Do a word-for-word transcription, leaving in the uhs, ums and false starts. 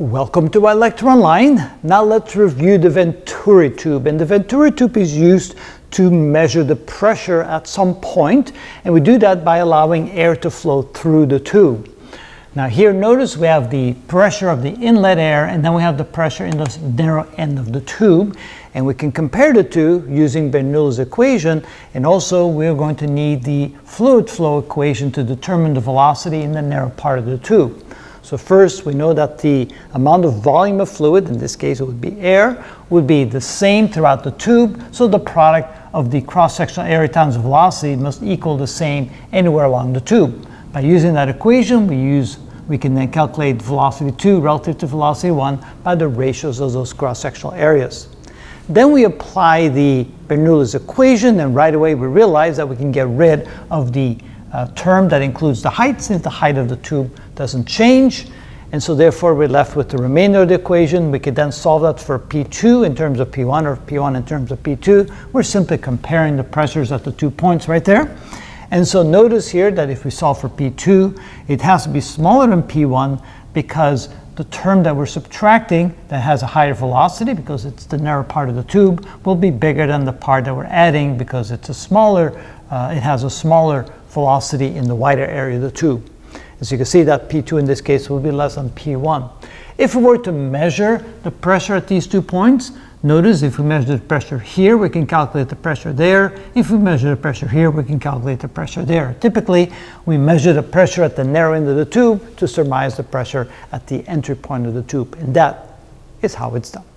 Welcome to iLecture Online. Now let's review the Venturi tube. And the Venturi tube is used to measure the pressure at some point, and we do that by allowing air to flow through the tube. Now here, notice we have the pressure of the inlet air, and then we have the pressure in the narrow end of the tube, and we can compare the two using Bernoulli's equation, and also we're going to need the fluid flow equation to determine the velocity in the narrow part of the tube. So first, we know that the amount of volume of fluid, in this case it would be air, would be the same throughout the tube, so the product of the cross-sectional area times velocity must equal the same anywhere along the tube. By using that equation, we use we can then calculate velocity two relative to velocity one by the ratios of those cross-sectional areas. Then we apply the Bernoulli's equation, and right away we realize that we can get rid of the Uh, term that includes the height, since the height of the tube doesn't change, and so therefore we're left with the remainder of the equation. We could then solve that for P two in terms of P one, or P one in terms of P two. We're simply comparing the pressures at the two points right there. And so notice here that if we solve for P two, it has to be smaller than P one, because the term that we're subtracting, that has a higher velocity because it's the narrow part of the tube, will be bigger than the part that we're adding because it's a smaller, uh, it has a smaller velocity in the wider area of the tube. As you can see, that P two in this case will be less than P one. If we were to measure the pressure at these two points, notice if we measure the pressure here, we can calculate the pressure there. If we measure the pressure here, we can calculate the pressure there. Typically, we measure the pressure at the narrow end of the tube to surmise the pressure at the entry point of the tube, and that is how it's done.